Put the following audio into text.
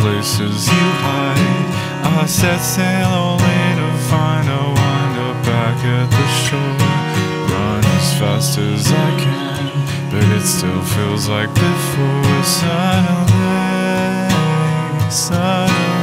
places you hide. I set sail only to find a wind-up back at the shore. Run as fast as I can, but it still feels like before. Suddenly, suddenly